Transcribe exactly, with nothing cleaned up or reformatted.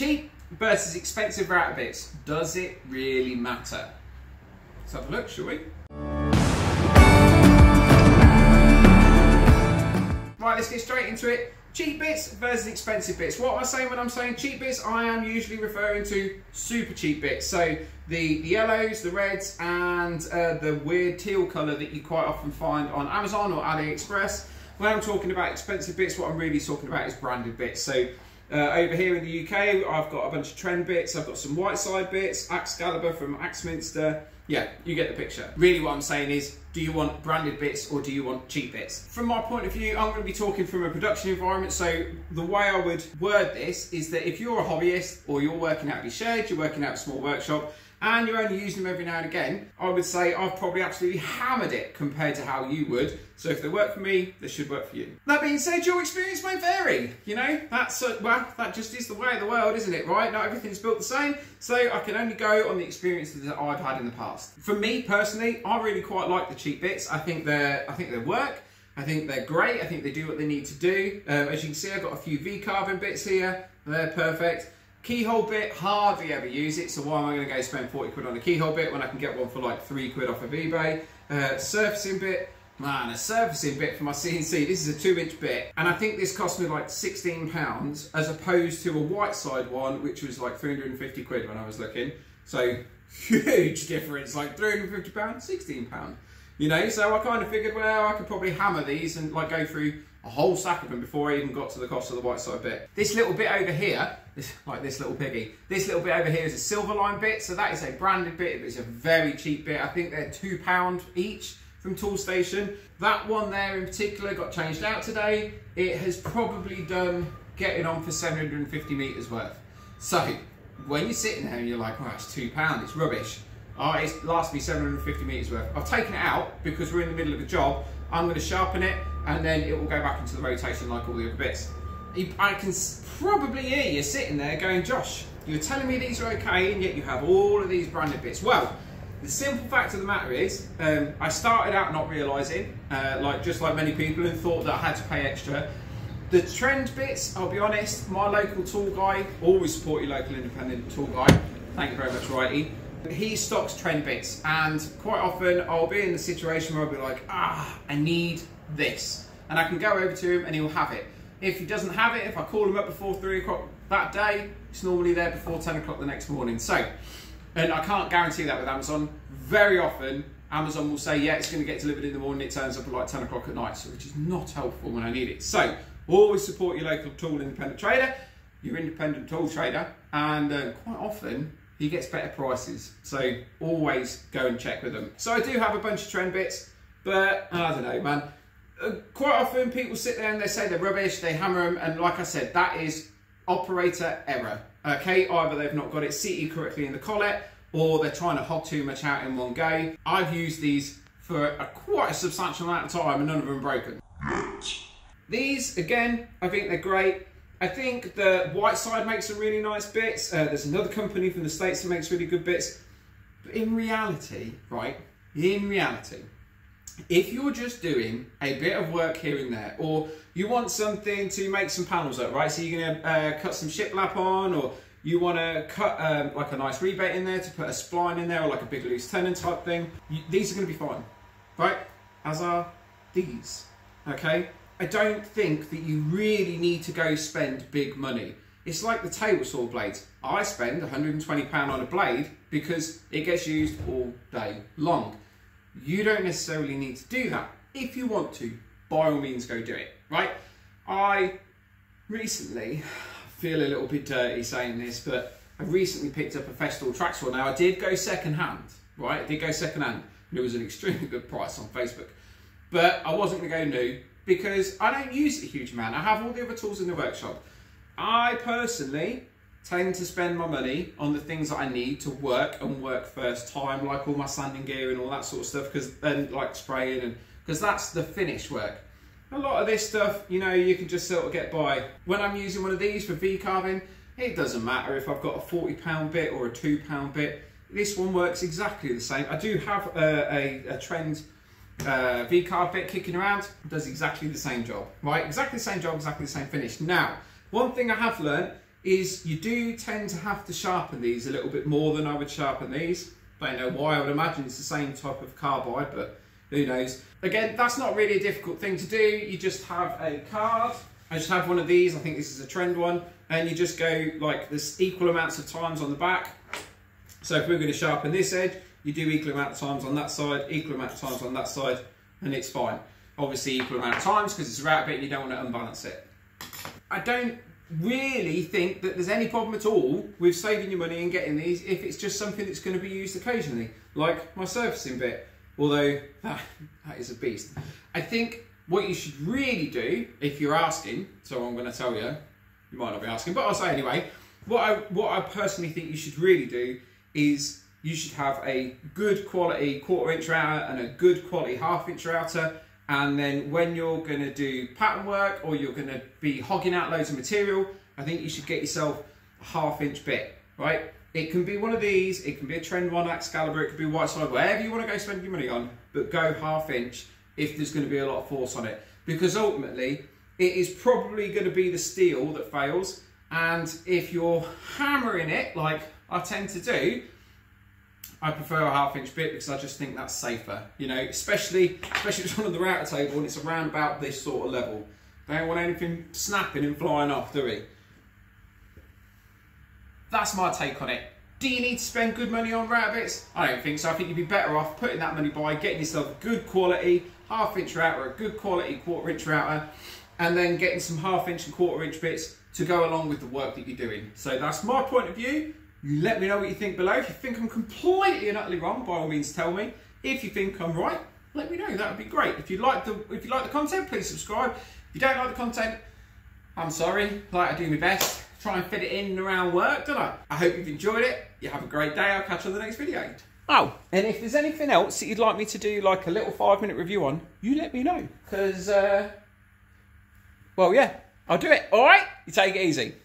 Cheap versus expensive router bits, does it really matter? Let's have a look, shall we? Right, let's get straight into it. Cheap bits versus expensive bits. What am I saying when I'm saying cheap bits? I am usually referring to super cheap bits. So the, the yellows, the reds, and uh, the weird teal colour that you quite often find on Amazon or AliExpress. When I'm talking about expensive bits, what I'm really talking about is branded bits. So uh, over here in the U K, I've got a bunch of Trend bits. I've got some Whiteside bits, Axcaliber from Axminster. Yeah, you get the picture. Really what I'm saying is, do you want branded bits or do you want cheap bits? From my point of view, I'm going to be talking from a production environment, so the way I would word this is that if you're a hobbyist or you're working out of your shed, you're working out of a small workshop, and you're only using them every now and again, I would say I've probably absolutely hammered it compared to how you would. So if they work for me, they should work for you. That being said, your experience may vary. You know, that's, uh, well, that just is the way of the world, isn't it, right? Not everything's built the same, so I can only go on the experiences that I've had in the past. For me, personally, I really quite like the cheap bits. I think they're, I think they work. I think they're great. I think they do what they need to do. Um, as you can see, I've got a few V-carving bits here. They're perfect. Keyhole bit, hardly ever use it, so why am I going to go spend forty quid on a keyhole bit when I can get one for like three quid off of eBay? Uh, surfacing bit, man, a surfacing bit for my C N C, this is a two inch bit, and I think this cost me like sixteen pounds as opposed to a Whiteside one, which was like three hundred and fifty quid when I was looking. So huge difference, like three hundred and fifty pounds, sixteen pounds, you know, so I kind of figured, well, I could probably hammer these and like go through a whole sack of them before I even got to the cost of the Whiteside bit. This little bit over here, this, like this little piggy, this little bit over here is a silver line bit, so that is a branded bit, but it's a very cheap bit. I think they're two pound each from Toolstation. That one there in particular got changed out today. It has probably done getting on for seven hundred and fifty meters worth. So when you're sitting there and you're like, oh, it's two pound, it's rubbish. Oh, it lasts me seven hundred and fifty meters worth. I've taken it out because we're in the middle of a job. I'm going to sharpen it and then it will go back into the rotation like all the other bits. I can probably hear you sitting there going, Josh, you're telling me these are okay and yet you have all of these branded bits. Well, the simple fact of the matter is, um, I started out not realising, uh, like just like many people, and thought that I had to pay extra. The Trend bits, I'll be honest, my local tool guy, always support your local independent tool guy, thank you very much, Righty. He stocks Trend bits, and quite often I'll be in the situation where I'll be like, ah, I need this, and I can go over to him and he'll have it. If he doesn't have it, if I call him up before three o'clock that day, it's normally there before ten o'clock the next morning. So, and I can't guarantee that with Amazon. Very often Amazon will say, yeah, it's going to get delivered in the morning, it turns up at like ten o'clock at night, so which is not helpful when I need it. So always support your local tool independent trader, your independent tool trader, and uh, quite often he gets better prices, so always go and check with them. So I do have a bunch of Trend bits, but I don't know, man. Uh, quite often people sit there and they say they're rubbish, they hammer them, and like I said, that is operator error. Okay, either they've not got it seated correctly in the collet, or they're trying to hog too much out in one go. I've used these for a, a quite a substantial amount of time and none of them are broken. These, again, I think they're great. I think the Whiteside makes some really nice bits. Uh, there's another company from the States that makes really good bits. But in reality, right, in reality, if you're just doing a bit of work here and there, or you want something to make some panels up, right? So you're gonna uh, cut some shiplap on, or you wanna cut um, like a nice rebate in there to put a spline in there, or like a big loose tenon type thing. You, these are gonna be fine, right? As are these, okay? I don't think that you really need to go spend big money. It's like the table saw blades. I spend one hundred and twenty pounds on a blade because it gets used all day long. You don't necessarily need to do that. If you want to, by all means go do it, right? I recently, feel a little bit dirty saying this, but I recently picked up a Festool track saw. Now I did go second hand, right? I did go second hand and it was an extremely good price on Facebook. But I wasn't gonna go new, because I don't use it a huge amount. I have all the other tools in the workshop. I personally tend to spend my money on the things that I need to work and work first time, like all my sanding gear and all that sort of stuff, because then like spraying, and because that's the finish work. A lot of this stuff, you know, you can just sort of get by. When I'm using one of these for V-carving, it doesn't matter if I've got a forty pound bit or a two pound bit. This one works exactly the same. I do have a, a, a Trend Uh, V-carve bit kicking around, does exactly the same job, right? Exactly the same job, exactly the same finish. Now, one thing I have learned is you do tend to have to sharpen these a little bit more than I would sharpen these. I don't know why, I would imagine it's the same type of carbide, but who knows. Again, that's not really a difficult thing to do. You just have a card. I just have one of these, I think this is a Trend one, and you just go like this equal amounts of times on the back. So if we're going to sharpen this edge, you do equal amount of times on that side, equal amount of times on that side, and it's fine. Obviously equal amount of times because it's a round bit and you don't want to unbalance it. I don't really think that there's any problem at all with saving your money and getting these if it's just something that's going to be used occasionally, like my surfacing bit, although that, that is a beast. I think what you should really do, if you're asking, so I'm going to tell you, you might not be asking, but I'll say anyway, what I, what I personally think you should really do is you should have a good quality quarter inch router and a good quality half inch router. And then when you're going to do pattern work or you're going to be hogging out loads of material, I think you should get yourself a half inch bit, right? It can be one of these, it can be a Trend one, Axcaliber, it could be Whiteside, wherever you want to go spend your money on, but go half inch if there's going to be a lot of force on it. Because ultimately, it is probably going to be the steel that fails. And if you're hammering it, like I tend to do, I prefer a half inch bit because I just think that's safer, you know, especially especially if it's on the router table and it's around about this sort of level. They don't want anything snapping and flying off, do we? That's my take on it. Do you need to spend good money on router bits? I don't think so. I think you'd be better off putting that money by getting yourself a good quality half inch router, a good quality quarter inch router, and then getting some half inch and quarter inch bits to go along with the work that you're doing. So that's my point of view. You let me know what you think below. If you think I'm completely and utterly wrong, by all means tell me. If you think I'm right, let me know. That would be great. If you like the if you like the content, please subscribe. If you don't like the content, I'm sorry. Like, I do my best. Try and fit it in and around work, don't I? I hope you've enjoyed it. You have a great day. I'll catch you on the next video. Oh, and if there's anything else that you'd like me to do, like a little five minute review on, you let me know. Because, uh, well, yeah, I'll do it. All right? You take it easy.